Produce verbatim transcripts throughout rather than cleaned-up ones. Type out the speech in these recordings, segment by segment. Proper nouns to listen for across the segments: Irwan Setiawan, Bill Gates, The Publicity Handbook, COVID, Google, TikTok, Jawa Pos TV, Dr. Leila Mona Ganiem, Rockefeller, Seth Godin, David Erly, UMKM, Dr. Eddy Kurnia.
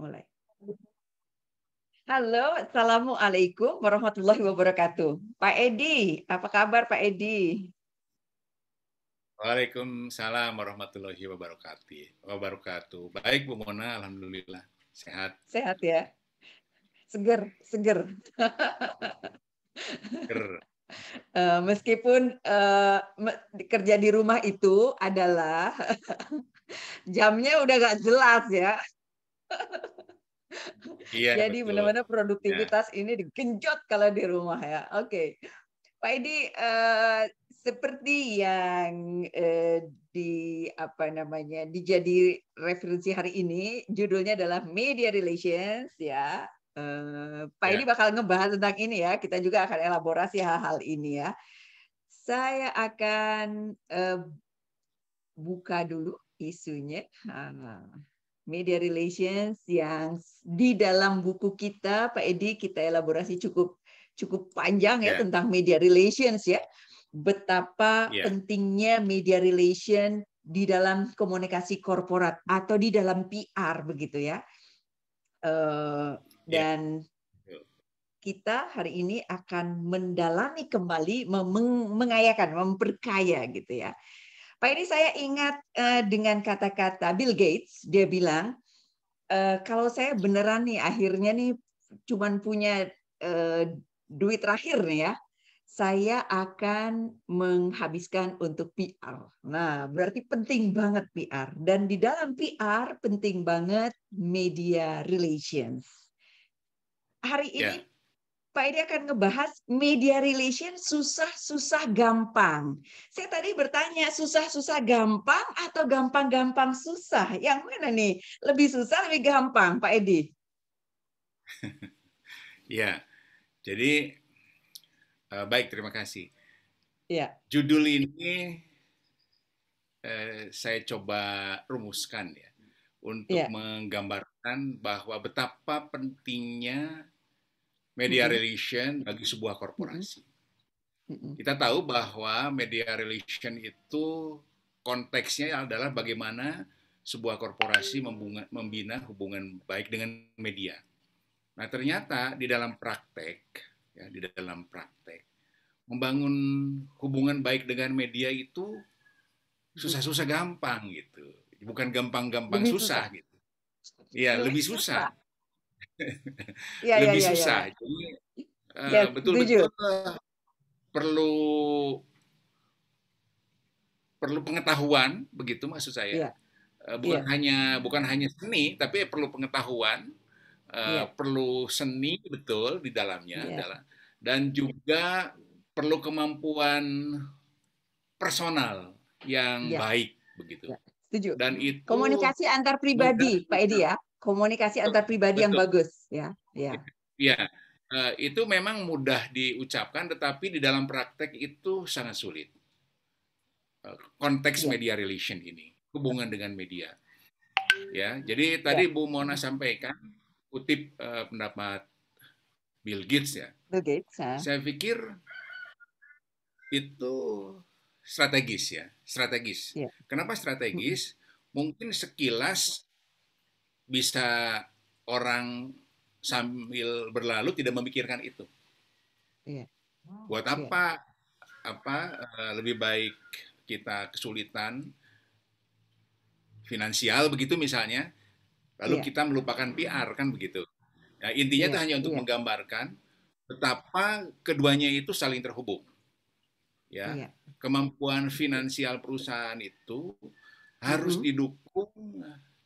Mulai. Halo, Assalamualaikum warahmatullahi wabarakatuh. Pak Eddy, apa kabar Pak Eddy? Waalaikumsalam warahmatullahi wabarakatuh. wabarakatuh. Baik Bu Mona, alhamdulillah. Sehat. Sehat ya? Seger, seger. Seger. Uh, meskipun uh, kerja di rumah itu adalah jamnya udah gak jelas ya. Iya, jadi benar-benar produktivitas ya. Ini digenjot kalau di rumah ya. Oke, okay. Pak Eddy, uh, seperti yang uh, di apa namanya dijadi referensi hari ini, judulnya adalah Media Relations ya. Uh, Pak Eddy ya. bakal ngebahas tentang ini ya. Kita juga akan elaborasi hal-hal ini ya. Saya akan uh, buka dulu isunya. Uh, media relations yang di dalam buku kita, Pak Eddy, kita elaborasi cukup cukup panjang ya, ya tentang media relations ya. Betapa ya. pentingnya media relation di dalam komunikasi korporat atau di dalam P R begitu ya. Uh, Dan kita hari ini akan mendalami kembali, meng mengayakan, memperkaya gitu ya. Pak Eddy, saya ingat uh, dengan kata-kata Bill Gates, dia bilang, e, kalau saya beneran nih akhirnya nih cuman punya uh, duit terakhir nih ya, saya akan menghabiskan untuk P R. Nah, berarti penting banget P R. Dan di dalam P R penting banget media relations. Hari ini yeah. Pak Eddy akan ngebahas media relation susah-susah gampang. Saya tadi bertanya susah-susah gampang atau gampang-gampang susah? Yang mana nih? Lebih susah, lebih gampang, Pak Eddy? Ya, jadi uh, baik, terima kasih. Ya. Judul ini uh, saya coba rumuskan ya untuk ya. menggambarkan bahwa betapa pentingnya media mm-hmm. relation bagi sebuah korporasi. Mm-hmm. Kita tahu bahwa media relation itu konteksnya adalah bagaimana sebuah korporasi membunga, membina hubungan baik dengan media. Nah, ternyata di dalam praktek, ya, di dalam praktek, membangun hubungan baik dengan media itu susah-susah gampang gitu. Bukan gampang-gampang susah, susah gitu. Iya, lebih susah. Ya, lebih ya, ya, susah. Ya. Jadi betul-betul ya, uh, perlu perlu pengetahuan, begitu maksud saya. Ya. Uh, bukan ya. hanya bukan hanya seni, tapi perlu pengetahuan, uh, ya. perlu seni betul di dalamnya ya. adalah dan juga perlu kemampuan personal yang ya. baik, begitu. Ya. Setuju. Dan itu komunikasi antar pribadi, Pak Eddy ya, komunikasi antar pribadi betul. yang bagus, ya, ya. Ya, uh, itu memang mudah diucapkan, tetapi di dalam praktek itu sangat sulit. Uh, konteks ya. media relation ini, hubungan dengan media, ya. Jadi tadi ya. Bu Mona sampaikan kutip uh, pendapat Bill Gates ya. Bill Gates. Ha? Saya pikir itu strategis ya, strategis. Ya. Kenapa strategis? Mungkin sekilas bisa orang sambil berlalu tidak memikirkan itu. Ya. Wow. Buat apa? Ya. Apa lebih baik kita kesulitan finansial begitu misalnya, lalu ya. kita melupakan P R kan begitu. Nah, intinya ya. itu hanya untuk ya. menggambarkan betapa keduanya itu saling terhubung. Ya, iya. Kemampuan finansial perusahaan itu harus mm-hmm. didukung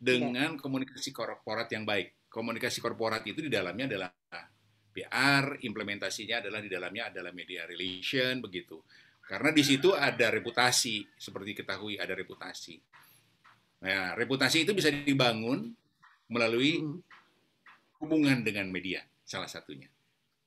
dengan iya. komunikasi korporat yang baik. Komunikasi korporat itu di dalamnya adalah P R, implementasinya adalah di dalamnya adalah media relation begitu. Karena di situ ada reputasi, seperti ketahui ada reputasi. Nah, reputasi itu bisa dibangun melalui mm-hmm. hubungan dengan media, salah satunya.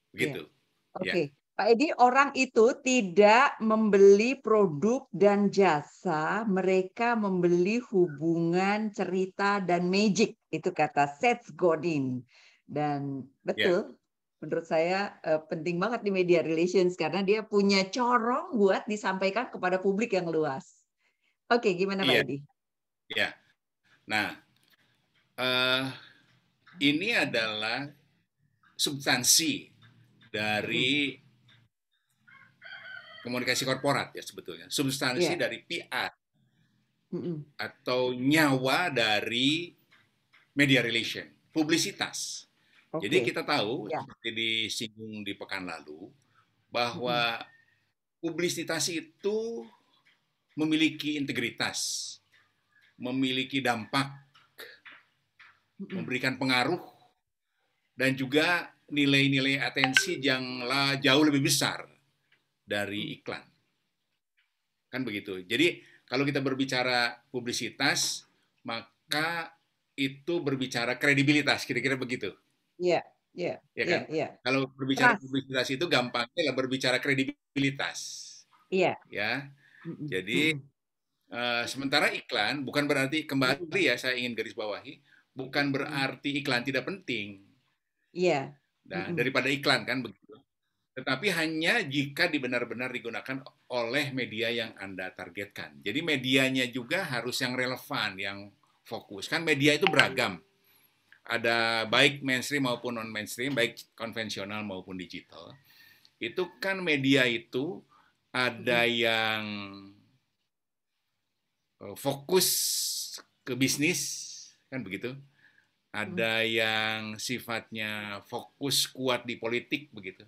Begitu. Iya. Oke. Okay. Ya. Pak Eddy, orang itu tidak membeli produk dan jasa, mereka membeli hubungan, cerita, dan magic. Itu kata Seth Godin. Dan betul, yeah. menurut saya penting banget di media relations, karena dia punya corong buat disampaikan kepada publik yang luas. Oke, gimana Pak yeah. Eddy? Ya, yeah. Nah, uh, ini adalah substansi dari komunikasi korporat ya sebetulnya. Substansi yeah. dari P R mm-hmm. atau nyawa dari media relation, publisitas. Okay. Jadi kita tahu yeah. seperti disinggung di pekan lalu bahwa mm-hmm. publisitas itu memiliki integritas, memiliki dampak, mm-hmm. memberikan pengaruh, dan juga nilai-nilai atensi yang jauh lebih besar dari iklan. Kan begitu. Jadi kalau kita berbicara publisitas, maka itu berbicara kredibilitas, kira-kira begitu. Iya, iya. Ya kan? Yeah, yeah. Kalau berbicara Mas. publisitas itu gampangnya berbicara kredibilitas. Iya. Yeah. Ya. Jadi mm-hmm. uh, sementara iklan bukan berarti, kembali ya saya ingin garis bawahi, bukan berarti iklan tidak penting. Iya. Yeah. Nah, daripada iklan kan begitu. Tetapi hanya jika benar-benar digunakan oleh media yang Anda targetkan. Jadi medianya juga harus yang relevan, yang fokus. Kan media itu beragam. Ada baik mainstream maupun non-mainstream, baik konvensional maupun digital. Itu kan media itu ada yang fokus ke bisnis, kan begitu. Ada yang sifatnya fokus kuat di politik begitu,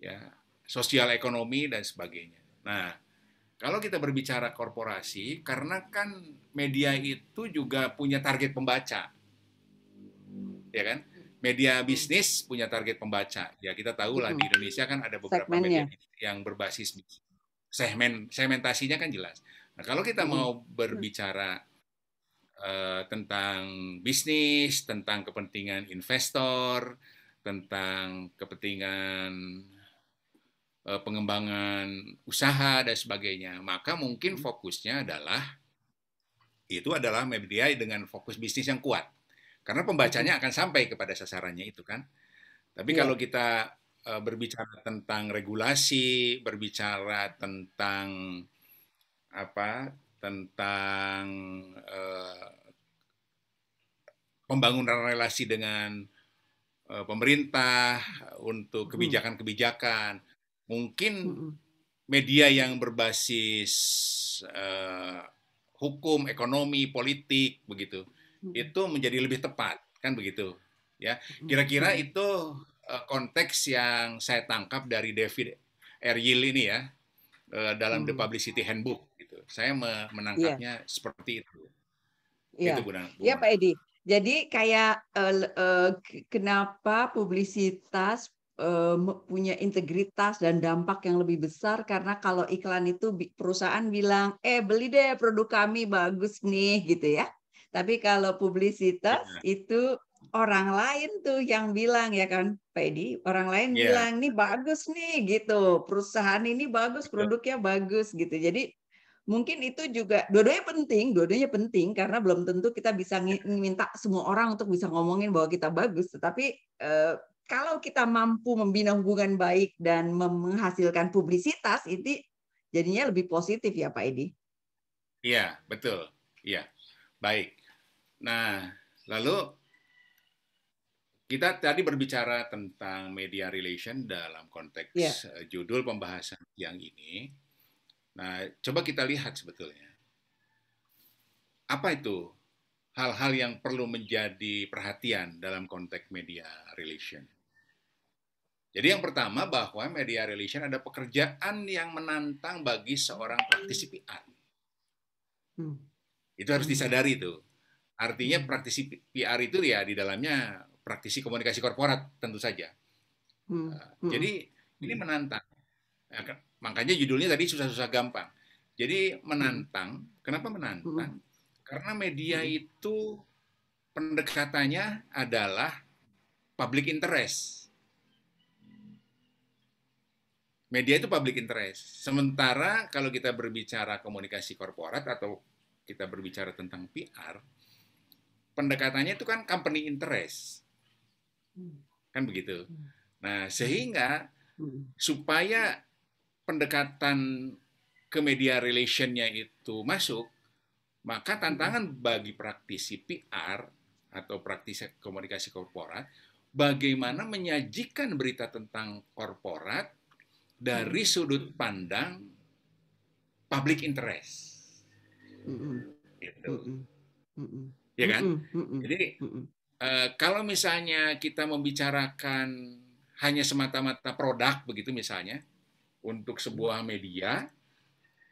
ya, sosial ekonomi dan sebagainya. Nah, kalau kita berbicara korporasi, karena kan media itu juga punya target pembaca, ya kan? Media bisnis punya target pembaca. Ya kita tahu lah di Indonesia kan ada beberapa segmennya. Media yang berbasis segmen, segmentasinya kan jelas. Nah, kalau kita mau berbicara tentang bisnis, tentang kepentingan investor, tentang kepentingan pengembangan usaha dan sebagainya, maka mungkin fokusnya adalah itu adalah media dengan fokus bisnis yang kuat, karena pembacanya akan sampai kepada sasarannya itu kan. Tapi kalau kita berbicara tentang regulasi, berbicara tentang apa? tentang uh, pembangunan relasi dengan uh, pemerintah untuk kebijakan-kebijakan, mungkin media yang berbasis uh, hukum, ekonomi, politik begitu, itu menjadi lebih tepat kan begitu ya. Kira-kira itu uh, konteks yang saya tangkap dari David Erly ini ya, uh, dalam The Publicity Handbook. Saya menangkapnya yeah. seperti itu. Iya, yeah. yeah, Pak Eddy. Jadi kayak uh, uh, kenapa publisitas uh, punya integritas dan dampak yang lebih besar? Karena kalau iklan itu perusahaan bilang, eh beli deh produk kami bagus nih, gitu ya. Tapi kalau publisitas yeah. itu orang lain tuh yang bilang, ya kan, Pak Eddy? Orang lain yeah. bilang, nih bagus nih, gitu. Perusahaan ini bagus, produknya yeah. bagus, gitu. Jadi mungkin itu juga, dua-duanya penting, dua-duanya penting, karena belum tentu kita bisa minta semua orang untuk bisa ngomongin bahwa kita bagus. Tetapi eh, kalau kita mampu membina hubungan baik dan menghasilkan publisitas, itu jadinya lebih positif ya Pak Eddy? Iya, betul. Iya, baik. Nah, lalu kita tadi berbicara tentang media relation dalam konteks ya. judul pembahasan yang ini. Nah, coba kita lihat sebetulnya. Apa itu hal-hal yang perlu menjadi perhatian dalam konteks media relation? Jadi yang pertama bahwa media relation ada pekerjaan yang menantang bagi seorang praktisi P R. Hmm. Itu harus disadari itu. Artinya praktisi P R itu ya di dalamnya praktisi komunikasi korporat tentu saja. Hmm. Hmm. Jadi ini menantang. Ya, kan? Makanya judulnya tadi susah-susah gampang. Jadi menantang. Kenapa menantang? Karena media itu pendekatannya adalah public interest. Media itu public interest. Sementara kalau kita berbicara komunikasi korporat atau kita berbicara tentang P R, pendekatannya itu kan company interest. Kan begitu. Nah, sehingga supaya pendekatan ke media relation-nya itu masuk, maka tantangan bagi praktisi P R atau praktisi komunikasi korporat, bagaimana menyajikan berita tentang korporat dari sudut pandang public interest. Gitu. Ya kan? Jadi uh, kalau misalnya kita membicarakan hanya semata-mata produk begitu misalnya untuk sebuah media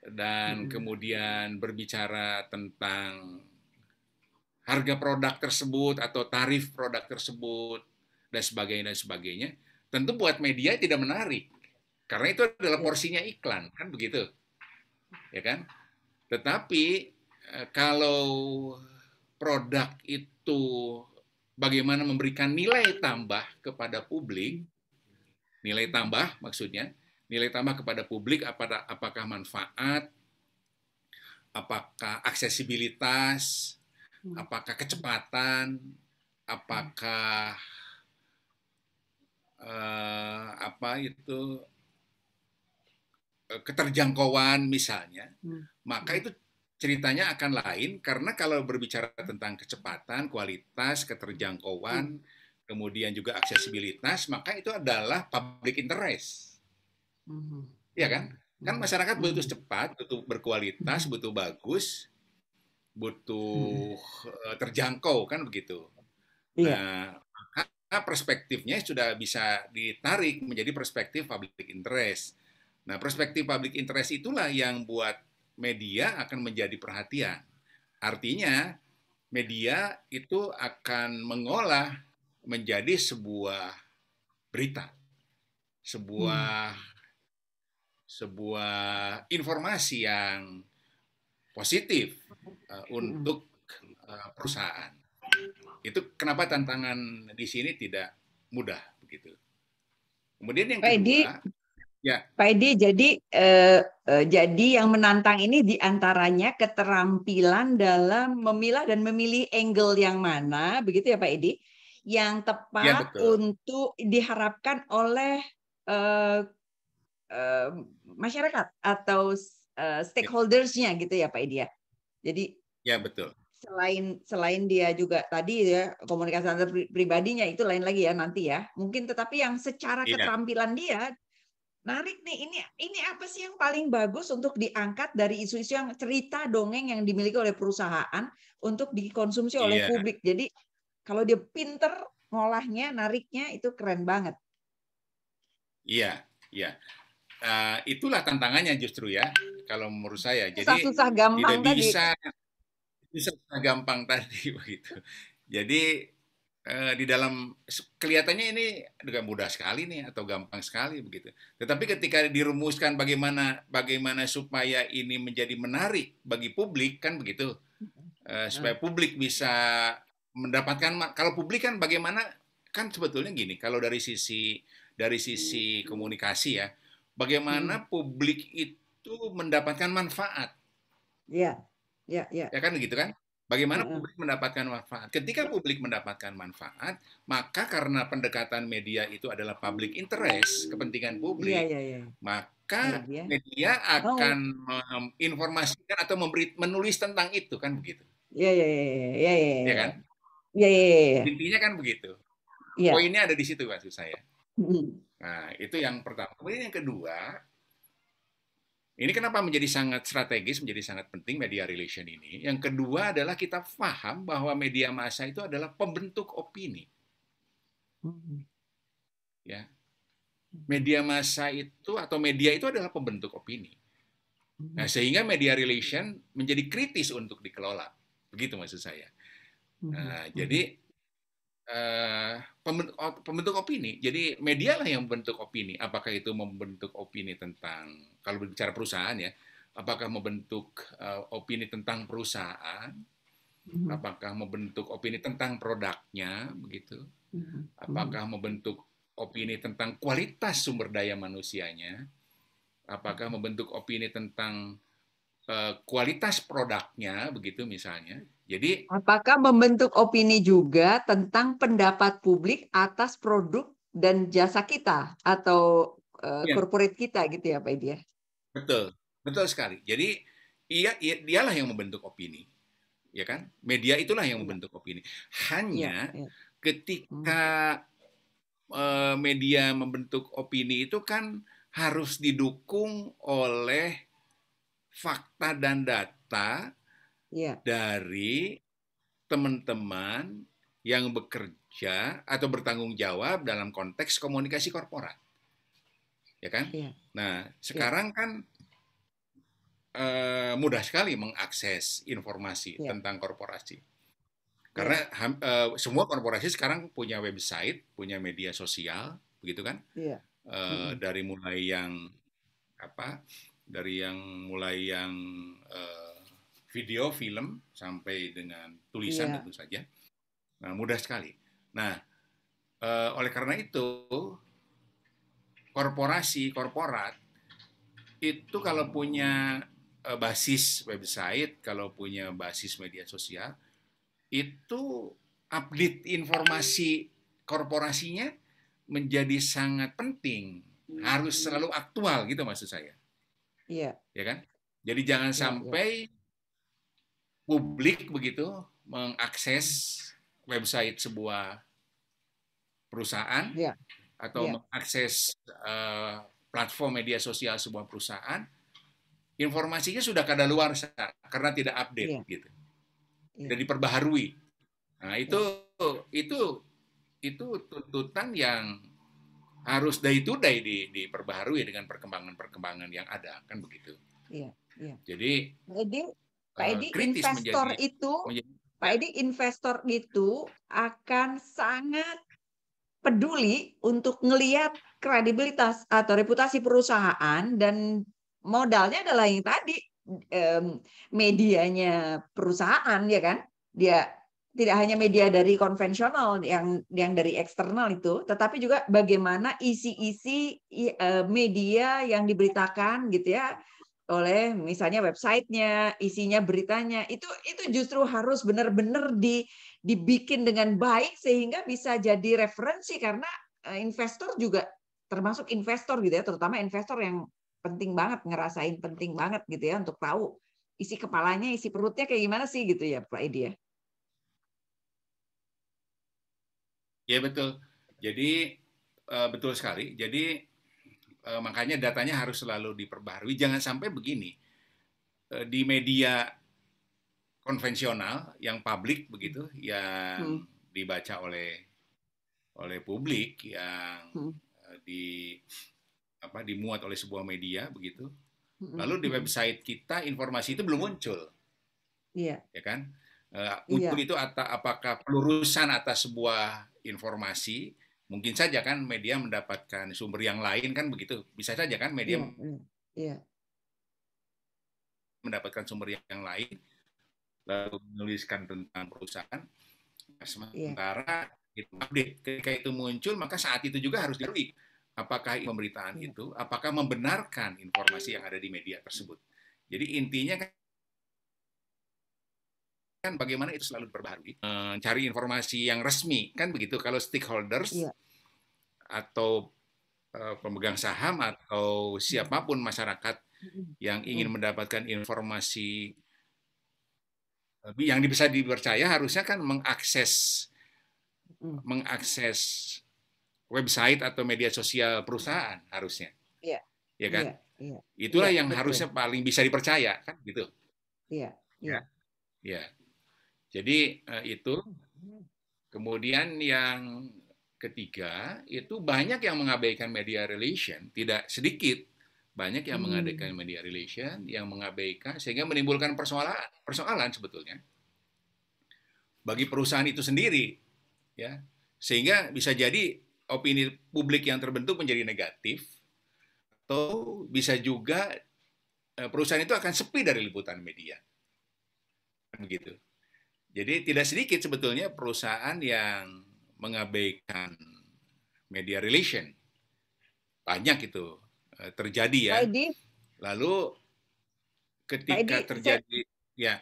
dan kemudian berbicara tentang harga produk tersebut atau tarif produk tersebut dan sebagainya dan sebagainya, tentu buat media tidak menarik karena itu adalah porsinya iklan, kan begitu, ya kan? Tetapi kalau produk itu bagaimana memberikan nilai tambah kepada publik, nilai tambah maksudnya, nilai tambah kepada publik, apakah manfaat, apakah aksesibilitas, apakah kecepatan, apakah eh, apa itu keterjangkauan misalnya, maka itu ceritanya akan lain karena kalau berbicara tentang kecepatan, kualitas, keterjangkauan, kemudian juga aksesibilitas, maka itu adalah public interest. Iya kan? Kan masyarakat butuh cepat, butuh berkualitas, butuh bagus, butuh terjangkau, kan begitu. Iya. Nah, perspektifnya sudah bisa ditarik menjadi perspektif public interest. Nah, perspektif public interest itulah yang buat media akan menjadi perhatian. Artinya, media itu akan mengolah menjadi sebuah berita, sebuah hmm. sebuah informasi yang positif uh, untuk uh, perusahaan. Itu kenapa tantangan di sini tidak mudah begitu. Kemudian yang kedua, ya. Pak Eddy, jadi eh, eh, jadi yang menantang ini diantaranya keterampilan dalam memilah dan memilih angle yang mana, begitu ya Pak Eddy, yang tepat ya, untuk diharapkan oleh eh, Uh, masyarakat atau uh, stakeholders-nya gitu ya Pak Eddy. Jadi ya betul. Selain selain dia juga tadi ya komunikasi antar pribadinya itu lain lagi ya nanti ya. Mungkin tetapi yang secara ya. keterampilan dia menarik nih, ini ini apa sih yang paling bagus untuk diangkat dari isu-isu yang cerita dongeng yang dimiliki oleh perusahaan untuk dikonsumsi ya. oleh publik. Jadi kalau dia pinter ngolahnya, nariknya itu keren banget. Iya, iya. Uh, itulah tantangannya justru ya kalau menurut saya. Jadi susah, susah gampang tidak bisa, tadi. Bisa susah gampang tadi begitu. Jadi uh, di dalam kelihatannya ini juga mudah sekali nih atau gampang sekali begitu. Tetapi ketika dirumuskan bagaimana bagaimana supaya ini menjadi menarik bagi publik, kan begitu, uh, supaya publik bisa mendapatkan. Kalau publik kan bagaimana, kan sebetulnya gini kalau dari sisi dari sisi komunikasi ya. Bagaimana hmm. publik itu mendapatkan manfaat? Ya, ya, ya. Ya kan begitu kan? Bagaimana ya, ya. publik mendapatkan manfaat? Ketika publik mendapatkan manfaat, maka karena pendekatan media itu adalah public interest, kepentingan publik, ya, ya, ya. maka ya, ya. media akan oh. menginformasikan atau memberi, menulis tentang itu, kan begitu? Ya, ya, ya, ya, ya. Ya kan? Ya, ya, ya. Intinya kan begitu. Ya. Poinnya ada di situ maksud saya. Hmm. Nah, itu yang pertama. Kemudian yang kedua, ini kenapa menjadi sangat strategis, menjadi sangat penting media relation ini. Yang kedua adalah kita paham bahwa media massa itu adalah pembentuk opini. Ya. Media massa itu atau media itu adalah pembentuk opini. Nah, sehingga media relation menjadi kritis untuk dikelola. Begitu maksud saya. Nah, jadi Uh, pembentuk opini, jadi media lah yang membentuk opini. Apakah itu membentuk opini tentang, kalau berbicara perusahaan ya, apakah membentuk uh, opini tentang perusahaan, apakah membentuk opini tentang produknya, begitu, apakah membentuk opini tentang kualitas sumber daya manusianya, apakah membentuk opini tentang uh, kualitas produknya, begitu misalnya. Jadi, apakah membentuk opini juga tentang pendapat publik atas produk dan jasa kita atau uh, ya. corporate kita gitu ya Pak Eddy? Betul, betul sekali. Jadi ia, ia dialah yang membentuk opini. ya kan? Media itulah yang membentuk opini. Hanya ya, ya. ketika hmm. media membentuk opini itu kan harus didukung oleh fakta dan data ya. dari teman-teman yang bekerja atau bertanggung jawab dalam konteks komunikasi korporat, ya kan? Ya. Nah, sekarang ya. kan eh, mudah sekali mengakses informasi ya. tentang korporasi, karena ya. eh, semua korporasi sekarang punya website, punya media sosial, begitu kan? Ya. Eh, hmm. Dari mulai yang apa? Dari yang mulai yang eh, video, film, sampai dengan tulisan ya. tentu saja. Nah, mudah sekali. Nah, eh, oleh karena itu, korporasi, korporat, itu kalau punya eh, basis website, kalau punya basis media sosial, itu update informasi korporasinya menjadi sangat penting. Harus selalu aktual, gitu maksud saya. Iya. Ya kan? Jadi jangan ya, sampai ya. publik begitu mengakses website sebuah perusahaan ya. atau ya. mengakses uh, platform media sosial sebuah perusahaan, informasinya sudah kadaluarsa karena tidak update ya. gitu, ya. dan diperbaharui. Nah itu ya. itu itu tuntutan yang harus day to day di, diperbaharui dengan perkembangan-perkembangan yang ada, kan begitu. Ya. Ya. Jadi Pak Eddy, Pak Eddy, uh, investor menjadi, itu. Menjadi, Pak Eddy, investor itu akan sangat peduli untuk ngelihat kredibilitas atau reputasi perusahaan, dan modalnya adalah yang tadi, um, medianya perusahaan, ya kan? Dia tidak hanya media dari konvensional yang yang dari eksternal itu, tetapi juga bagaimana isi-isi uh, media yang diberitakan gitu ya, oleh misalnya websitenya, isinya beritanya, itu itu justru harus benar-benar di, dibikin dengan baik sehingga bisa jadi referensi, karena investor juga termasuk investor gitu ya, terutama investor yang penting banget, ngerasain penting banget gitu ya untuk tahu isi kepalanya, isi perutnya kayak gimana sih gitu ya Pak Eddy ya. Ya betul, jadi betul sekali, jadi makanya datanya harus selalu diperbaharui. Jangan sampai begini, di media konvensional yang publik begitu, yang hmm. dibaca oleh oleh publik, yang hmm. di apa dimuat oleh sebuah media begitu, lalu di website kita informasi itu belum muncul, yeah. ya kan? Muncul yeah. itu atau apakah pelurusan atas sebuah informasi? Mungkin saja kan media mendapatkan sumber yang lain, kan begitu. Bisa saja kan media yeah, yeah. mendapatkan sumber yang lain, lalu menuliskan tentang perusahaan. Sementara yeah. itu update, ketika itu muncul, maka saat itu juga harus diperbaiki. Apakah pemberitaan yeah. itu, apakah membenarkan informasi yang ada di media tersebut. Jadi intinya kan, kan bagaimana itu selalu berbaharui, cari informasi yang resmi, kan begitu. Kalau stakeholders ya. atau uh, pemegang saham atau siapapun masyarakat yang ingin mendapatkan informasi yang bisa dipercaya, harusnya kan mengakses mengakses website atau media sosial perusahaan harusnya, ya, ya kan? Ya, ya. Itulah ya, yang betul. harusnya paling bisa dipercaya, kan gitu? Iya, ya, ya. Jadi itu, kemudian yang ketiga itu banyak yang mengabaikan media relation, tidak sedikit, banyak yang hmm. mengabaikan media relation, yang mengabaikan sehingga menimbulkan persoalan, persoalan sebetulnya bagi perusahaan itu sendiri, ya, sehingga bisa jadi opini publik yang terbentuk menjadi negatif, atau bisa juga perusahaan itu akan sepi dari liputan media, begitu. Jadi tidak sedikit sebetulnya perusahaan yang mengabaikan media relation. Banyak itu terjadi ya. Pak Eddy, lalu ketika Pak Eddy, terjadi saya, ya.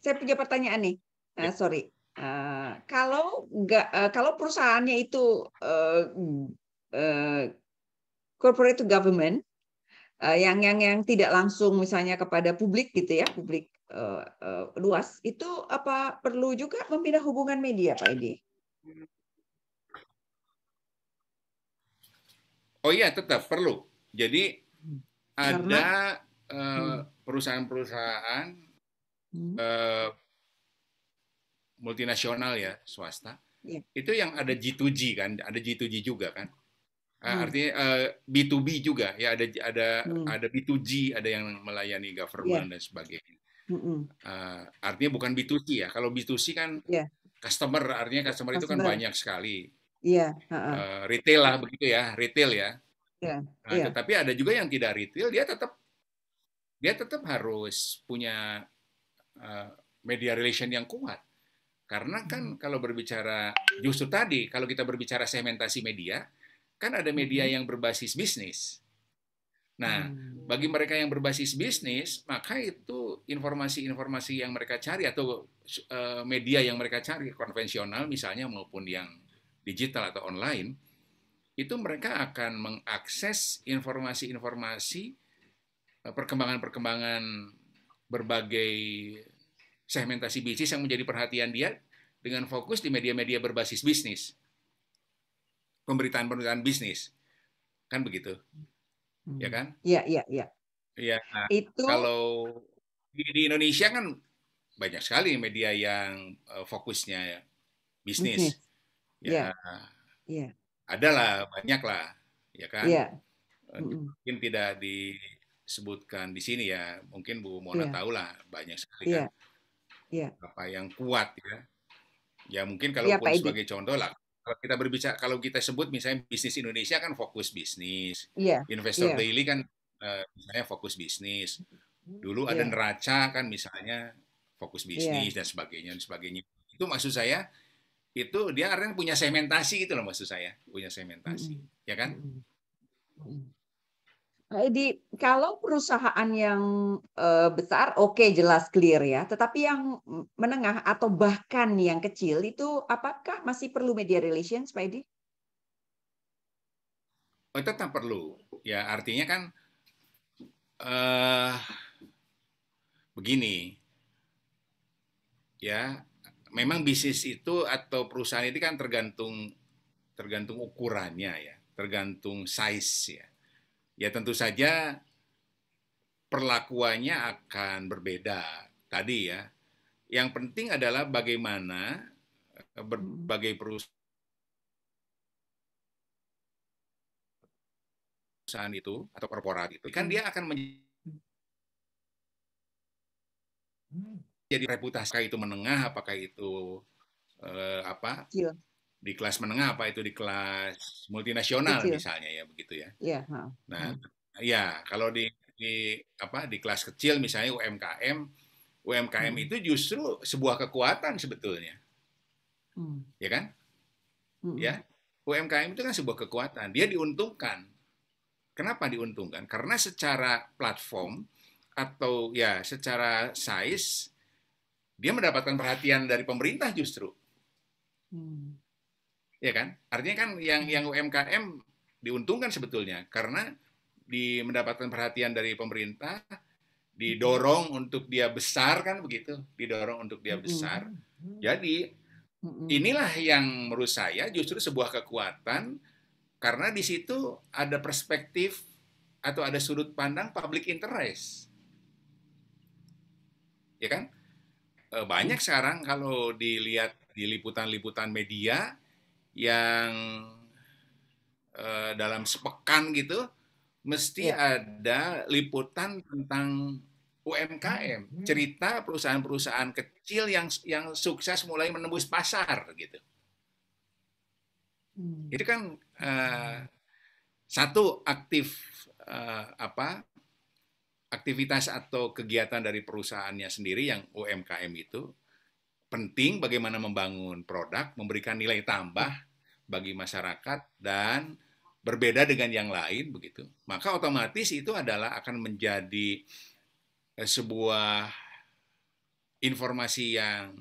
Saya punya pertanyaan nih. Uh, sorry. Uh, kalau nggak uh, kalau perusahaannya itu uh, uh, corporate to government uh, yang yang yang tidak langsung misalnya kepada publik gitu ya, publik uh, uh, luas, itu apa perlu juga membina hubungan media, Pak Eddy? Oh iya, tetap perlu. Jadi ada perusahaan-perusahaan hmm. eh, multinasional ya, swasta, yeah. itu yang ada G dua G kan, ada G dua G juga kan. Hmm. Artinya eh, B dua B juga ya, ada ada hmm. ada B dua G, ada yang melayani government yeah. dan sebagainya. Hmm. Eh, artinya bukan B dua C ya. Kalau B dua C kan yeah. customer, artinya customer, customer itu kan banyak sekali. Iya, yeah. uh-uh. uh, retail lah begitu ya, retail ya. Yeah. Nah, yeah. Tetapi ada juga yang tidak retail, dia tetap dia tetap harus punya uh, media relation yang kuat. Karena kan kalau berbicara justru tadi, kalau kita berbicara segmentasi media, kan ada media yang berbasis bisnis. Nah, hmm. bagi mereka yang berbasis bisnis, maka itu informasi-informasi yang mereka cari atau uh, media yang mereka cari konvensional misalnya maupun yang digital atau online, itu mereka akan mengakses informasi-informasi, perkembangan-perkembangan berbagai segmentasi bisnis yang menjadi perhatian dia dengan fokus di media-media berbasis bisnis. Pemberitaan-pemberitaan bisnis. Kan begitu. Hmm. Ya kan? Iya, iya, iya. Ya, nah, itu... Kalau di Indonesia kan banyak sekali media yang fokusnya bisnis. bisnis. Ya, ya, adalah banyak lah, ya kan. Ya. Mungkin mm. tidak disebutkan di sini ya. Mungkin Bu Mona ya. tahu lah banyak sekali ya. Kan. Ya. Apa yang kuat ya? Ya mungkin kalau ya, sebagai contoh lah. Kalau kita berbicara, kalau kita sebut misalnya bisnis Indonesia kan fokus bisnis. Ya. Investor ya. Daily kan eh, misalnya fokus bisnis. Dulu ya. ada Neraca kan misalnya fokus bisnis ya. dan sebagainya dan sebagainya. Itu maksud saya. Itu dia artinya punya segmentasi gitu loh, maksud saya, punya segmentasi, mm. ya kan? Jadi kalau perusahaan yang uh, besar, oke okay, jelas clear ya. Tetapi yang menengah atau bahkan yang kecil itu, apakah masih perlu media relations, Pak Eddy? Oh, tetap perlu. Ya artinya kan uh, begini, ya. Memang bisnis itu atau perusahaan itu kan tergantung tergantung ukurannya ya, tergantung size ya. Ya tentu saja perlakuannya akan berbeda tadi ya. Yang penting adalah bagaimana berbagai perusahaan itu atau korporat itu kan dia akan menjadi jadi reputasi, itu menengah, apakah itu eh, apa Kecil. di kelas menengah, apa itu di kelas multinasional Kecil. misalnya ya begitu ya. ya nah, hmm. ya kalau di, di apa di kelas kecil misalnya U M K M, U M K M hmm. itu justru sebuah kekuatan sebetulnya, hmm. ya kan? Hmm. Ya U M K M itu kan sebuah kekuatan, dia diuntungkan. Kenapa diuntungkan? Karena secara platform atau ya secara size dia mendapatkan perhatian dari pemerintah justru, hmm. ya kan? Artinya kan yang yang U M K M diuntungkan sebetulnya karena di mendapatkan perhatian dari pemerintah, didorong untuk dia besar kan begitu, didorong untuk dia besar. Hmm. Jadi inilah yang menurut saya justru sebuah kekuatan karena di situ ada perspektif atau ada sudut pandang public interest, ya kan? Banyak sekarang kalau dilihat di liputan-liputan media yang eh, dalam sepekan gitu, mesti ya. ada liputan tentang U M K M, cerita perusahaan-perusahaan kecil yang yang sukses mulai menembus pasar gitu. Hmm. Itu kan eh, satu aktif eh, apa? aktivitas atau kegiatan dari perusahaannya sendiri yang U M K M itu penting bagaimana membangun produk, memberikan nilai tambah bagi masyarakat dan berbeda dengan yang lain begitu. Maka otomatis itu adalah akan menjadi sebuah informasi yang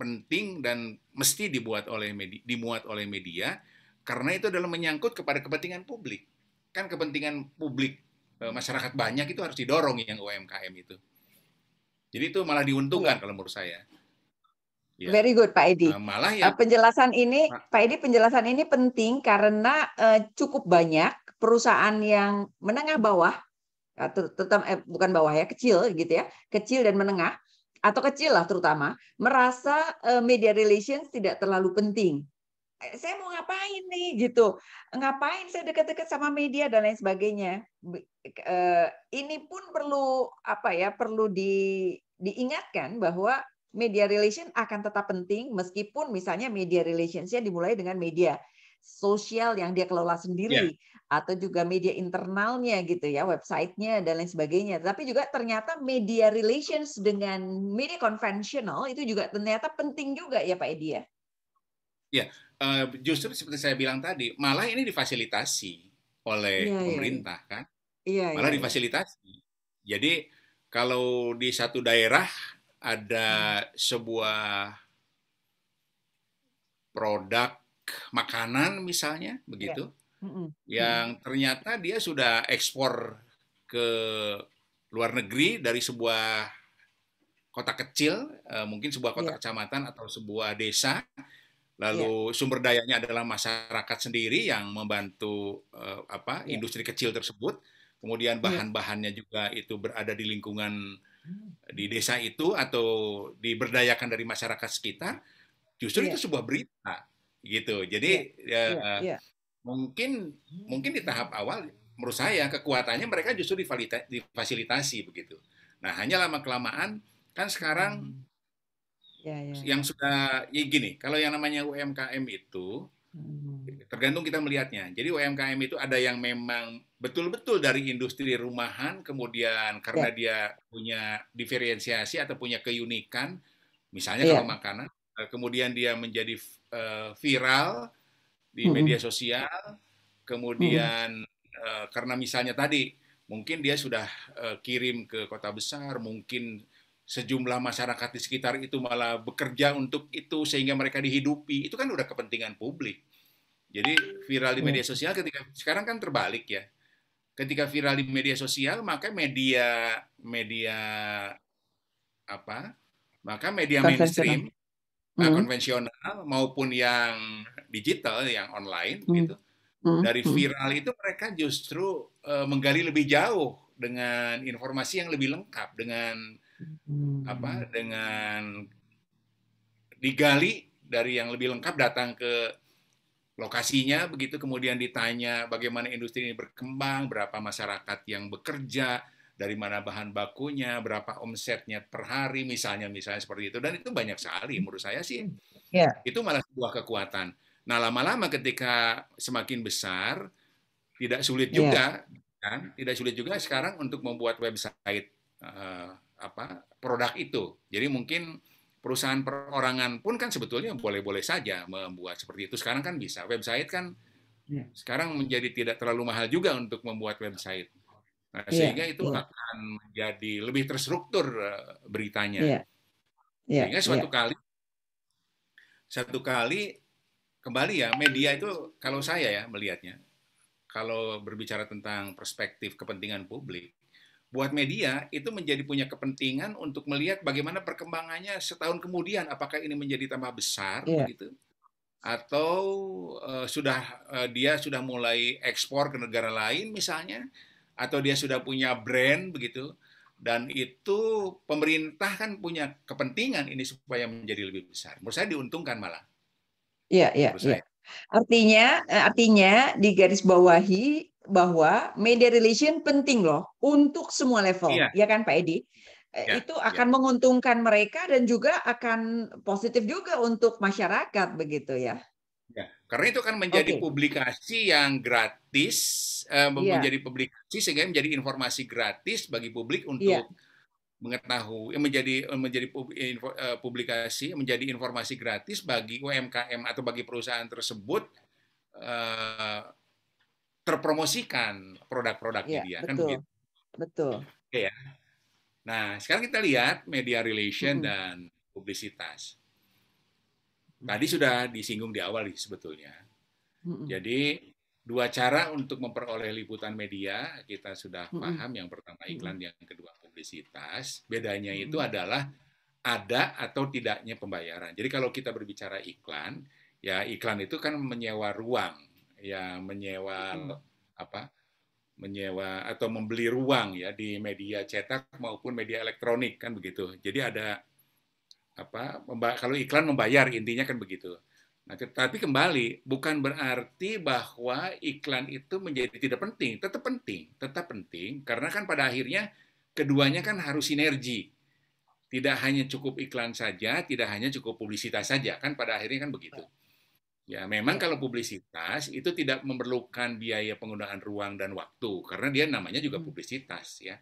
penting dan mesti dibuat oleh media, dimuat oleh media karena itu adalah menyangkut kepada kepentingan publik. Kan kepentingan publik masyarakat banyak itu harus didorong yang U M K M itu. Jadi itu malah diuntungkan kalau menurut saya. Ya. Very good Pak Eddy. Malah ya, penjelasan ini Pak Eddy penjelasan ini penting karena eh, cukup banyak perusahaan yang menengah bawah, terutama eh, bukan bawah ya, kecil gitu ya, kecil dan menengah atau kecil lah terutama merasa eh, media relations tidak terlalu penting. Saya mau ngapain nih gitu? Ngapain saya dekat-dekat sama media dan lain sebagainya? Eh, ini pun perlu apa ya? Perlu di, diingatkan bahwa media relation akan tetap penting meskipun misalnya media relations-nya dimulai dengan media sosial yang dia kelola sendiri, yeah, atau juga media internalnya gitu ya, websitenya dan lain sebagainya. Tapi juga ternyata media relations dengan media konvensional itu juga ternyata penting juga ya Pak Eddy ya? Ya, yeah, justru seperti saya bilang tadi, malah ini difasilitasi oleh yeah, pemerintah yeah, kan? Yeah, malah yeah, difasilitasi. Yeah. Jadi kalau di satu daerah ada sebuah produk makanan misalnya begitu, ya, mm-hmm, yang ternyata dia sudah ekspor ke luar negeri dari sebuah kota kecil, mungkin sebuah kota ya, kecamatan atau sebuah desa, lalu ya, sumber dayanya adalah masyarakat sendiri yang membantu eh, apa ya, industri kecil tersebut, kemudian bahan-bahannya juga itu berada di lingkungan di desa itu atau diberdayakan dari masyarakat sekitar, justru yeah, itu sebuah berita gitu. Jadi yeah, ya, yeah, yeah, mungkin mungkin di tahap awal menurut saya kekuatannya mereka justru difasilitasi begitu. Nah hanya lama kelamaan kan sekarang yeah, yeah, yang sudah ya gini, kalau yang namanya U M K M itu tergantung kita melihatnya. Jadi U M K M itu ada yang memang betul-betul dari industri rumahan, kemudian karena ya, dia punya diferensiasi atau punya keunikan, misalnya ya, kalau makanan, kemudian dia menjadi uh, viral di mm-hmm, media sosial, kemudian mm-hmm, uh, karena misalnya tadi mungkin dia sudah uh, kirim ke kota besar, mungkin sejumlah masyarakat di sekitar itu malah bekerja untuk itu sehingga mereka dihidupi. Itu kan udah kepentingan publik. Jadi viral di media sosial ketika sekarang kan terbalik ya. Ketika viral di media sosial maka media media apa? Maka media mainstream nah, mm, konvensional maupun yang digital yang online mm, gitu. Mm. Dari viral itu mereka justru uh, menggali lebih jauh dengan informasi yang lebih lengkap dengan Hmm. apa dengan digali dari yang lebih lengkap, datang ke lokasinya begitu, kemudian ditanya bagaimana industri ini berkembang, berapa masyarakat yang bekerja, dari mana bahan bakunya, berapa omsetnya per hari misalnya misalnya seperti itu, dan itu banyak sekali menurut saya sih yeah, itu malah sebuah kekuatan. Nah lama-lama ketika semakin besar tidak sulit yeah, juga kan, tidak sulit juga sekarang untuk membuat website uh, apa produk itu. Jadi mungkin perusahaan perorangan pun kan sebetulnya boleh-boleh saja membuat seperti itu. Sekarang kan bisa. Website kan yeah, sekarang menjadi tidak terlalu mahal juga untuk membuat website. Nah, yeah, sehingga itu yeah, akan menjadi lebih terstruktur beritanya. Yeah. Yeah. Sehingga suatu yeah, kali satu kali kembali ya, media itu kalau saya ya melihatnya, kalau berbicara tentang perspektif kepentingan publik, buat media itu menjadi punya kepentingan untuk melihat bagaimana perkembangannya setahun kemudian, apakah ini menjadi tambah besar yeah, gitu, atau uh, sudah uh, dia sudah mulai ekspor ke negara lain misalnya, atau dia sudah punya brand begitu, dan itu pemerintah kan punya kepentingan ini supaya menjadi lebih besar. Menurut saya diuntungkan malah. Iya yeah, yeah, yeah. Artinya artinya digarisbawahi bahwa media relation penting loh untuk semua level, yeah, ya kan Pak Eddy? Yeah. Itu akan yeah, menguntungkan mereka dan juga akan positif juga untuk masyarakat begitu ya. Yeah. Karena itu kan menjadi okay, publikasi yang gratis, eh, yeah, menjadi publikasi sehingga menjadi informasi gratis bagi publik untuk yeah, mengetahui, menjadi menjadi publikasi, menjadi informasi gratis bagi U M K M atau bagi perusahaan tersebut. Eh, terpromosikan produk-produknya dia, kan begitu. Betul. Oke ya. Nah, sekarang kita lihat media relation hmm, dan publisitas. Tadi sudah disinggung di awal sebetulnya. Hmm. Jadi dua cara untuk memperoleh liputan media kita sudah paham. Hmm. Yang pertama iklan, hmm, yang kedua publisitas. publisitas, bedanya itu hmm. adalah ada atau tidaknya pembayaran. Jadi kalau kita berbicara iklan, ya iklan itu kan menyewa ruang, ya menyewa hmm. apa, menyewa atau membeli ruang ya di media cetak maupun media elektronik kan begitu. Jadi ada apa, kalau iklan membayar intinya kan begitu. Nah, tapi kembali bukan berarti bahwa iklan itu menjadi tidak penting, tetap penting, tetap penting karena kan pada akhirnya keduanya kan harus sinergi. Tidak hanya cukup iklan saja, tidak hanya cukup publisitas saja, kan pada akhirnya kan begitu. Ya, memang kalau publisitas itu tidak memerlukan biaya penggunaan ruang dan waktu, karena dia namanya juga publisitas ya.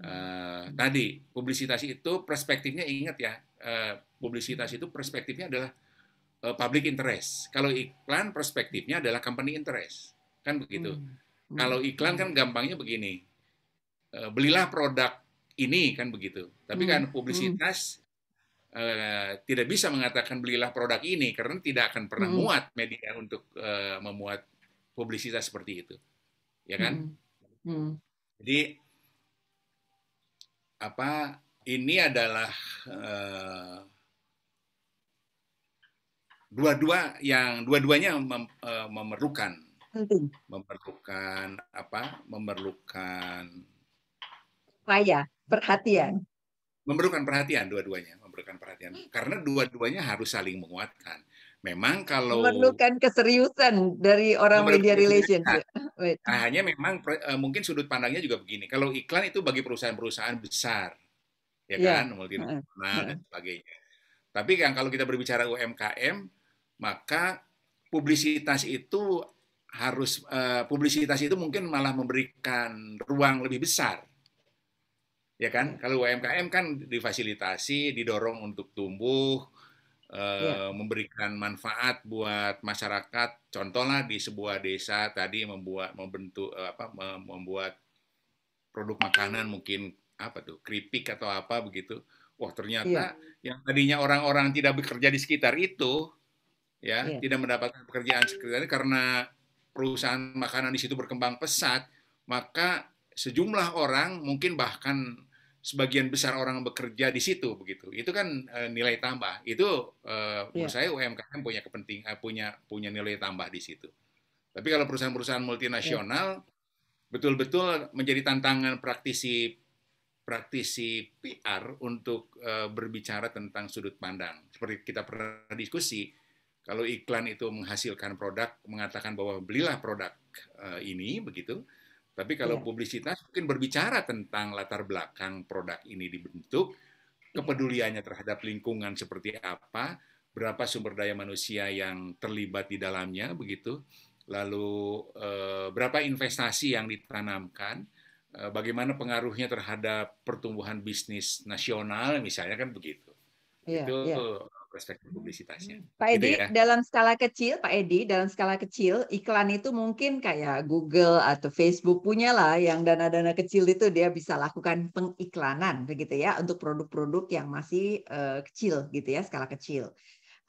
Uh, tadi, publisitas itu perspektifnya ingat ya, uh, publisitas itu perspektifnya adalah uh, public interest. Kalau iklan perspektifnya adalah company interest, kan begitu. Hmm. Kalau iklan kan gampangnya begini, uh, belilah produk ini kan begitu, tapi hmm. kan publisitas hmm. uh, tidak bisa mengatakan belilah produk ini karena tidak akan pernah hmm. muat media untuk uh, memuat publisitas seperti itu, ya kan? Hmm. Hmm. Jadi apa ini adalah dua-dua uh, yang dua-duanya mem, uh, memerlukan, penting. memerlukan apa? Memerlukan upaya. Perhatian. Memerlukan perhatian dua-duanya, memerlukan perhatian. Karena dua-duanya harus saling menguatkan. Memang kalau memerlukan keseriusan dari orang media relation. Nah, hanya memang mungkin sudut pandangnya juga begini. Kalau iklan itu bagi perusahaan-perusahaan besar, ya kan, yeah. multinasional dan sebagainya. Tapi kan kalau kita berbicara U M K M, maka publisitas itu harus uh, publisitas itu mungkin malah memberikan ruang lebih besar. Ya kan, kalau U M K M kan difasilitasi, didorong untuk tumbuh, ya. e, memberikan manfaat buat masyarakat. Contohlah di sebuah desa tadi membuat, membentuk apa, membuat produk makanan mungkin apa tuh, keripik atau apa begitu. Wah ternyata ya. yang tadinya orang-orang tidak bekerja di sekitar itu, ya, ya. tidak mendapatkan pekerjaan sekitarnya karena perusahaan makanan di situ berkembang pesat, maka sejumlah orang mungkin bahkan sebagian besar orang bekerja di situ begitu. Itu kan e, nilai tambah. Itu e, menurut yeah. saya U M K M punya kepenting eh, punya punya nilai tambah di situ. Tapi kalau perusahaan-perusahaan multinasional betul-betul yeah. menjadi tantangan praktisi praktisi P R untuk e, berbicara tentang sudut pandang. Seperti kita pernah diskusi, kalau iklan itu menghasilkan produk, mengatakan bahwa belilah produk e, ini begitu. Tapi kalau ya. publisitas mungkin berbicara tentang latar belakang produk ini dibentuk, kepeduliannya terhadap lingkungan seperti apa, berapa sumber daya manusia yang terlibat di dalamnya, begitu. Lalu eh, berapa investasi yang ditanamkan, eh, bagaimana pengaruhnya terhadap pertumbuhan bisnis nasional, misalnya kan begitu. Ya, Itu ya. perspektif publisitasnya. Pak Eddy, gitu ya. dalam skala kecil, Pak Eddy, dalam skala kecil, iklan itu mungkin kayak Google atau Facebook punya lah, yang dana-dana kecil itu dia bisa lakukan pengiklanan, begitu ya, untuk produk-produk yang masih uh, kecil, gitu ya, skala kecil.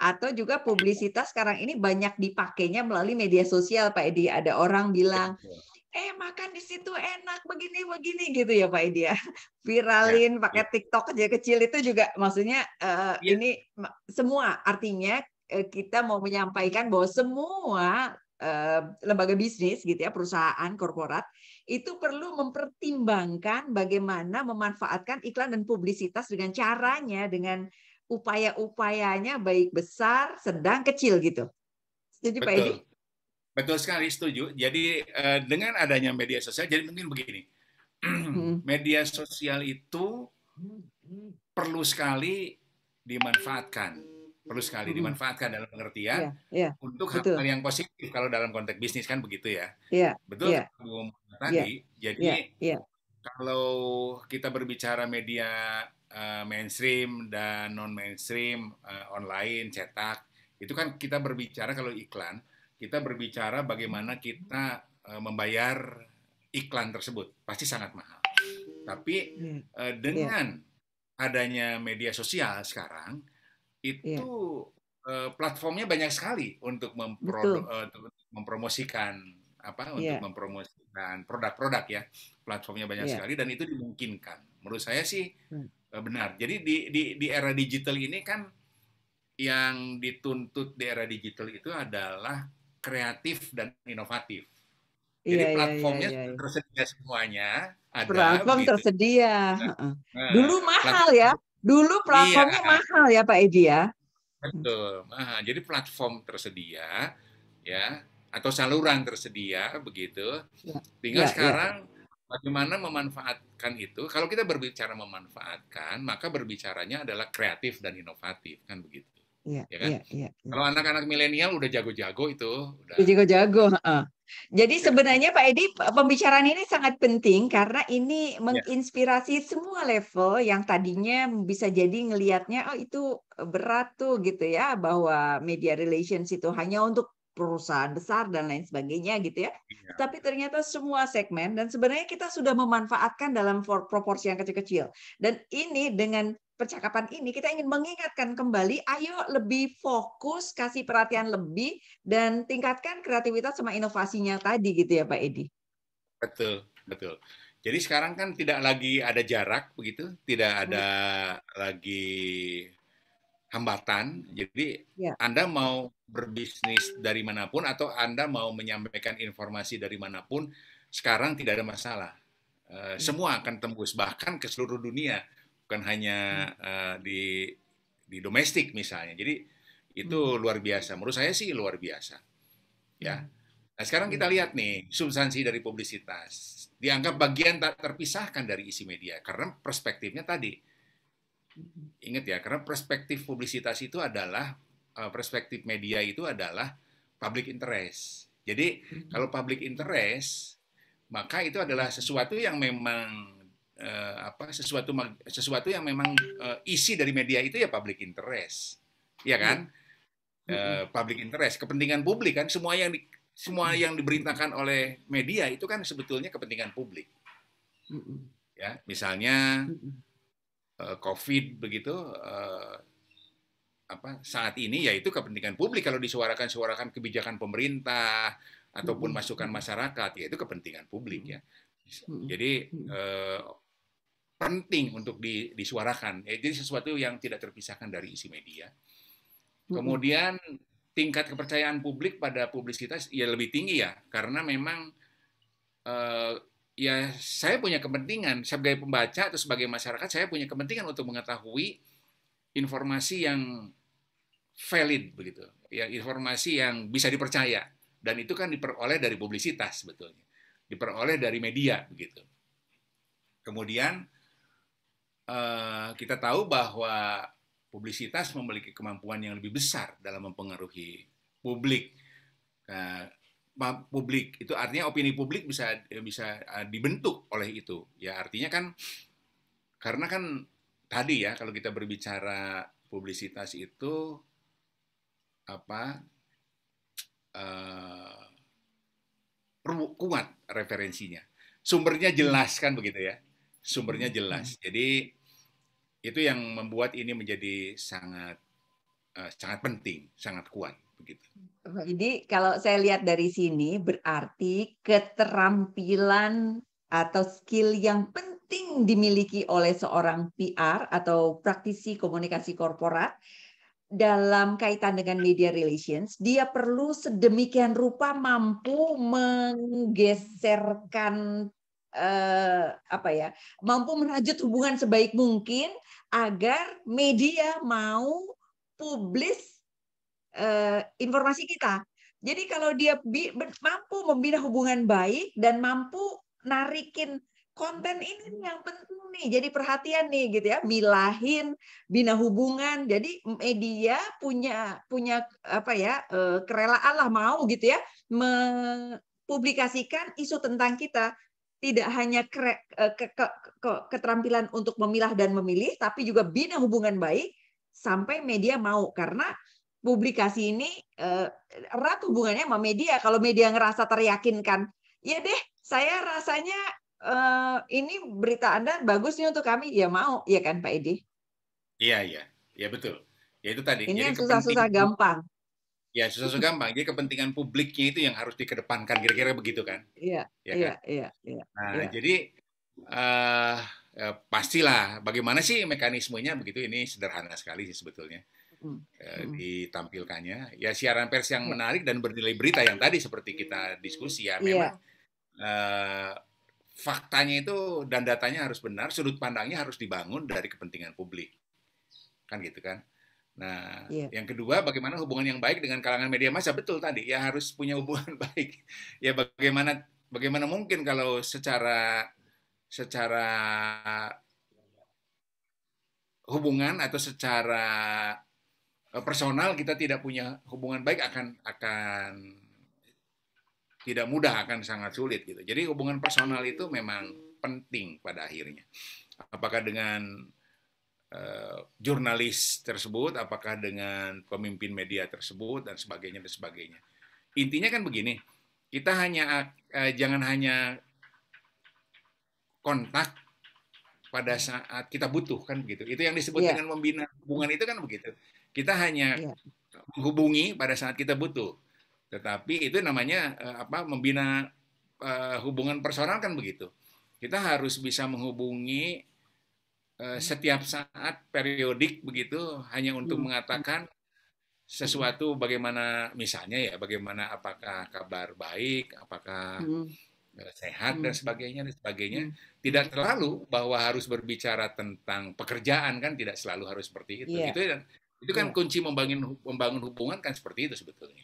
Atau juga publisitas sekarang ini banyak dipakainya melalui media sosial, Pak Eddy. Ada orang bilang, eh makan di situ enak begini-begini gitu ya Pak Eddy ya. Viralin ya, pakai ya. TikTok aja kecil itu juga maksudnya uh, ya. ini semua artinya uh, kita mau menyampaikan bahwa semua uh, lembaga bisnis gitu ya, perusahaan korporat itu perlu mempertimbangkan bagaimana memanfaatkan iklan dan publisitas dengan caranya, dengan upaya-upayanya baik besar, sedang, kecil gitu. Setuju Pak Eddy? Betul sekali, setuju. Jadi eh, dengan adanya media sosial, jadi mungkin begini, media sosial itu perlu sekali dimanfaatkan, perlu sekali dimanfaatkan dalam pengertian yeah, yeah, untuk hal yang positif kalau dalam konteks bisnis kan begitu ya. Yeah, betul. Yeah, tadi, yeah, jadi yeah, yeah. kalau kita berbicara media uh, mainstream dan non mainstream, uh, online, cetak, itu kan kita berbicara kalau iklan. Kita berbicara bagaimana kita uh, membayar iklan tersebut. Pasti sangat mahal. Tapi uh, dengan yeah. adanya media sosial sekarang, itu yeah. uh, platformnya banyak sekali untuk mempro uh, untuk mempromosikan apa? Yeah. Untuk mempromosikan dan produk-produk ya, platformnya banyak yeah. sekali, dan itu dimungkinkan. Menurut saya sih hmm. benar. Jadi di, di, di era digital ini kan yang dituntut di era digital itu adalah kreatif dan inovatif. Jadi iya, platformnya iya, iya. tersedia semuanya. Ada, platform gitu. tersedia. Nah, dulu mahal ya. Dulu platformnya iya. mahal ya Pak Eddy ya. Betul. Mahal. Jadi platform tersedia ya, atau saluran tersedia begitu. Ya. Tinggal ya, sekarang ya. bagaimana memanfaatkan itu. Kalau kita berbicara memanfaatkan, maka berbicaranya adalah kreatif dan inovatif kan begitu. Iya, ya kan? Iya, iya, iya. Kalau anak-anak milenial udah jago-jago itu. Jago-jago. Jadi sebenarnya Pak Eddy, pembicaraan ini sangat penting karena ini menginspirasi semua level yang tadinya bisa jadi ngelihatnya oh itu berat tuh gitu ya, bahwa media relations itu hanya untuk perusahaan besar dan lain sebagainya gitu ya. ya. Tapi ternyata semua segmen, dan sebenarnya kita sudah memanfaatkan dalam proporsi yang kecil-kecil. Dan ini dengan percakapan ini kita ingin mengingatkan kembali, ayo lebih fokus, kasih perhatian lebih, dan tingkatkan kreativitas sama inovasinya tadi gitu ya Pak Eddy. Betul, betul. Jadi sekarang kan tidak lagi ada jarak begitu, tidak ada hmm. lagi hambatan. Jadi ya. Anda mau berbisnis dari manapun atau Anda mau menyampaikan informasi dari manapun, sekarang tidak ada masalah. Hmm. Semua akan tembus, bahkan ke seluruh dunia. Bukan hanya uh, di, di domestik misalnya. Jadi itu hmm. luar biasa. Menurut saya sih luar biasa. Ya. Nah sekarang kita lihat nih substansi dari publisitas. Dianggap bagian tak terpisahkan dari isi media. Karena perspektifnya tadi. Ingat ya, karena perspektif publisitas itu adalah, uh, perspektif media itu adalah public interest. Jadi hmm. kalau public interest, maka itu adalah sesuatu yang memang Uh, apa sesuatu sesuatu yang memang uh, isi dari media itu ya public interest, ya kan? Uh, public interest, kepentingan publik kan, semua yang di, semua yang diberitakan oleh media itu kan sebetulnya kepentingan publik, ya misalnya uh, COVID begitu uh, apa saat ini ya itu kepentingan publik, kalau disuarakan-suarakan kebijakan pemerintah ataupun masukan masyarakat ya itu kepentingan publik ya. Jadi uh, penting untuk di, disuarakan. Jadi sesuatu yang tidak terpisahkan dari isi media. Kemudian tingkat kepercayaan publik pada publisitas ya lebih tinggi ya, karena memang uh, ya saya punya kepentingan sebagai pembaca atau sebagai masyarakat, saya punya kepentingan untuk mengetahui informasi yang valid begitu, ya informasi yang bisa dipercaya, dan itu kan diperoleh dari publisitas sebetulnya, diperoleh dari media begitu. Kemudian Uh, kita tahu bahwa publisitas memiliki kemampuan yang lebih besar dalam mempengaruhi publik. Uh, publik itu artinya opini publik bisa bisa uh, dibentuk oleh itu. Ya artinya kan karena kan tadi ya kalau kita berbicara publisitas itu apa uh, kuat referensinya. Sumbernya jelas kan begitu ya. Sumbernya jelas. Jadi itu yang membuat ini menjadi sangat uh, sangat penting, sangat kuat begitu. Jadi kalau saya lihat dari sini berarti keterampilan atau skill yang penting dimiliki oleh seorang P R atau praktisi komunikasi korporat dalam kaitan dengan media relations, dia perlu sedemikian rupa mampu menggeserkan eh, apa ya, mampu merajut hubungan sebaik mungkin agar media mau publis eh, informasi kita. Jadi kalau dia mampu membina hubungan baik dan mampu narikin konten ini yang penting nih, jadi perhatian nih gitu ya, milahin, bina hubungan. Jadi media punya punya apa ya, kerelaan lah mau gitu ya mempublikasikan isu tentang kita. Tidak hanya ke, ke, ke, ke, keterampilan untuk memilah dan memilih, tapi juga bina hubungan baik sampai media mau, karena publikasi ini eh, erat hubungannya sama media. Kalau media ngerasa teryakinkan, ya deh, saya rasanya Uh, ini berita Anda bagusnya untuk kami, ya mau, ya kan Pak Eddy? Iya, iya, ya betul. Ya itu tadi. Ini susah-susah gampang. Ya, susah-susah gampang. Jadi kepentingan publiknya itu yang harus dikedepankan, kira-kira begitu kan? Iya, iya, iya. Nah, jadi uh, ya, pastilah bagaimana sih mekanismenya begitu, ini sederhana sekali sih sebetulnya hmm. Uh, hmm. ditampilkannya. Ya, siaran pers yang ya. menarik dan bernilai berita yang tadi seperti kita diskusi ya, memang ya. Uh, faktanya itu dan datanya harus benar, sudut pandangnya harus dibangun dari kepentingan publik. Kan gitu kan? Nah, yeah. yang kedua bagaimana hubungan yang baik dengan kalangan media massa, betul tadi ya harus punya hubungan baik. Ya bagaimana bagaimana mungkin kalau secara secara hubungan atau secara personal kita tidak punya hubungan baik, akan akan tidak mudah, akan sangat sulit gitu. Jadi hubungan personal itu memang penting pada akhirnya. Apakah dengan Uh, jurnalis tersebut, apakah dengan pemimpin media tersebut dan sebagainya dan sebagainya. Intinya kan begini, kita hanya uh, jangan hanya kontak pada saat kita butuh kan begitu. Itu yang disebut yeah. dengan membina hubungan itu kan begitu. Kita hanya yeah. menghubungi pada saat kita butuh. Tetapi itu namanya uh, apa? Membina uh, hubungan personal kan begitu. Kita harus bisa menghubungi setiap saat periodik begitu, hanya untuk hmm. mengatakan sesuatu, bagaimana misalnya ya, bagaimana apakah kabar baik, apakah hmm. sehat dan sebagainya dan sebagainya. Hmm. Tidak terlalu bahwa harus berbicara tentang pekerjaan kan, tidak selalu harus seperti itu. Yeah. Itu, itu kan yeah. kunci membangun membangun hubungan kan seperti itu sebetulnya.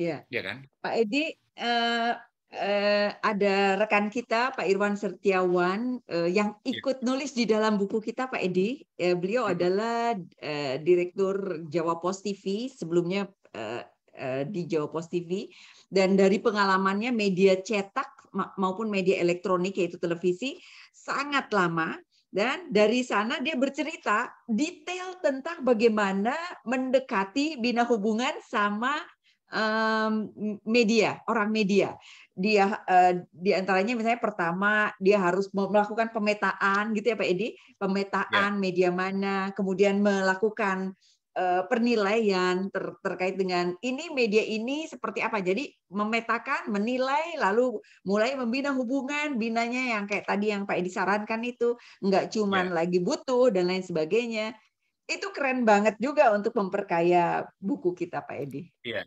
Iya. Yeah. Ya kan? Pak Eddy, uh... Uh, ada rekan kita Pak Irwan Setiawan uh, yang ikut nulis di dalam buku kita Pak Eddy. Uh, beliau adalah uh, direktur Jawa Pos T V, sebelumnya uh, uh, di Jawa Pos T V, dan dari pengalamannya media cetak ma maupun media elektronik yaitu televisi sangat lama, dan dari sana dia bercerita detail tentang bagaimana mendekati, bina hubungan sama Um, media, orang media. Dia uh, diantaranya misalnya pertama dia harus melakukan pemetaan gitu ya Pak Eddy, pemetaan yeah. media mana, kemudian melakukan uh, penilaian ter terkait dengan ini media ini seperti apa. Jadi memetakan, menilai, lalu mulai membina hubungan, binanya yang kayak tadi yang Pak Eddy sarankan itu, nggak cuman yeah. lagi butuh dan lain sebagainya. Itu keren banget juga untuk memperkaya buku kita Pak Eddy. Iya. Yeah.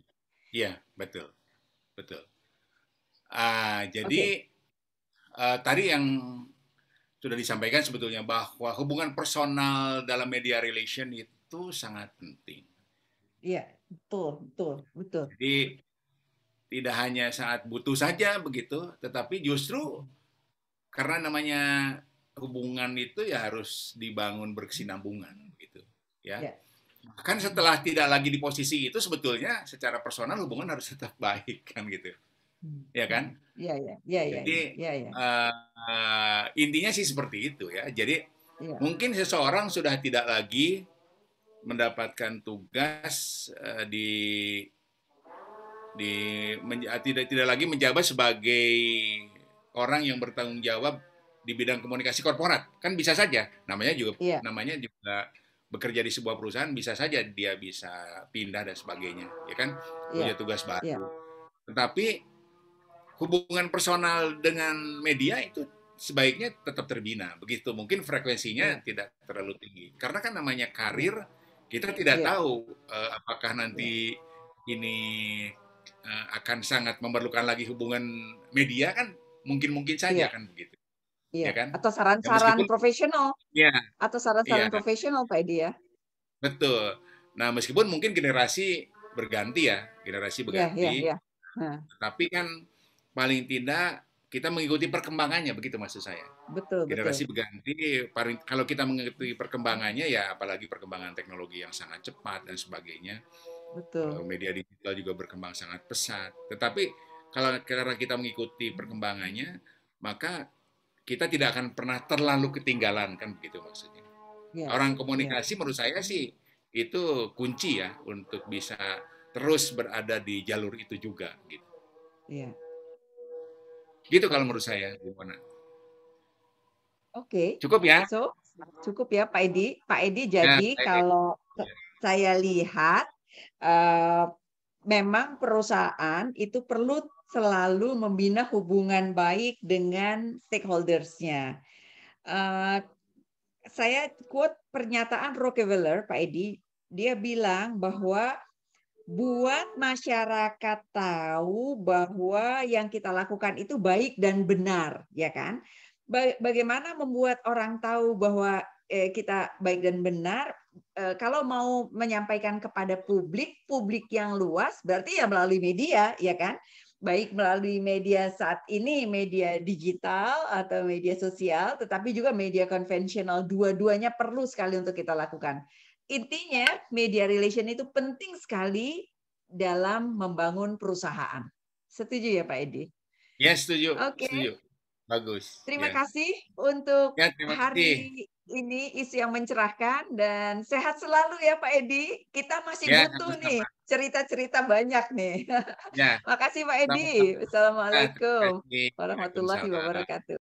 Iya, betul, betul. Uh, jadi okay. uh, tadi yang sudah disampaikan sebetulnya bahwa hubungan personal dalam media relation itu sangat penting. Iya, betul, betul, betul. Jadi tidak hanya saat butuh saja begitu, tetapi justru karena namanya hubungan itu ya harus dibangun berkesinambungan gitu, ya. Yeah. Kan setelah tidak lagi di posisi itu sebetulnya secara personal hubungan harus tetap baik kan gitu, ya kan? Iya iya iya. Jadi ya, ya. Uh, uh, intinya sih seperti itu ya. Jadi ya. mungkin seseorang sudah tidak lagi mendapatkan tugas uh, di di tidak tidak lagi menjabat sebagai orang yang bertanggung jawab di bidang komunikasi korporat, kan bisa saja namanya juga ya. namanya juga bekerja di sebuah perusahaan, bisa saja dia bisa pindah dan sebagainya, ya kan? Punya yeah. tugas baru. Yeah. Tetapi hubungan personal dengan media itu sebaiknya tetap terbina. Begitu mungkin frekuensinya yeah. tidak terlalu tinggi. Karena kan namanya karir, kita tidak yeah. tahu uh, apakah nanti yeah. ini uh, akan sangat memerlukan lagi hubungan media kan? Mungkin-mungkin saja yeah. kan begitu. Iya, ya kan? Atau saran-saran ya, profesional, ya, atau saran-saran ya. profesional Pak Eddy ya. Betul. Nah meskipun mungkin generasi berganti ya, generasi berganti, ya, ya, ya. Nah. tapi kan paling tidak kita mengikuti perkembangannya, begitu maksud saya. Betul. Generasi betul. berganti, kalau kita mengikuti perkembangannya ya, apalagi perkembangan teknologi yang sangat cepat dan sebagainya. Betul. Media digital juga berkembang sangat pesat. Tetapi kalau karena kita mengikuti perkembangannya, maka kita tidak akan pernah terlalu ketinggalan kan begitu maksudnya. Ya, Orang komunikasi ya. menurut saya sih itu kunci ya untuk bisa terus berada di jalur itu juga gitu. Iya. Gitu kalau menurut saya gimana? Oke. Okay. Cukup ya? So, cukup ya Pak Eddy. Pak Eddy jadi ya, saya, kalau ya. saya lihat uh, memang perusahaan itu perlu selalu membina hubungan baik dengan stakeholders-nya. Uh, saya quote pernyataan Rockefeller, Pak Eddy, dia bilang bahwa buat masyarakat tahu bahwa yang kita lakukan itu baik dan benar, ya kan? Bagaimana membuat orang tahu bahwa kita baik dan benar? Kalau mau menyampaikan kepada publik, publik yang luas berarti ya melalui media, ya kan? Baik melalui media saat ini, media digital atau media sosial, tetapi juga media konvensional, dua-duanya perlu sekali untuk kita lakukan. Intinya media relation itu penting sekali dalam membangun perusahaan. Setuju ya Pak Eddy? Yes, setuju. Oke. Okay. Setuju. Bagus. Terima ya. kasih untuk ya, terima hari kasih. Ini isu yang mencerahkan dan sehat selalu ya Pak Eddy. Kita masih ya, butuh sama-sama. nih cerita-cerita banyak nih. Ya. Makasih Pak Eddy. Assalamualaikum warahmatullahi wabarakatuh.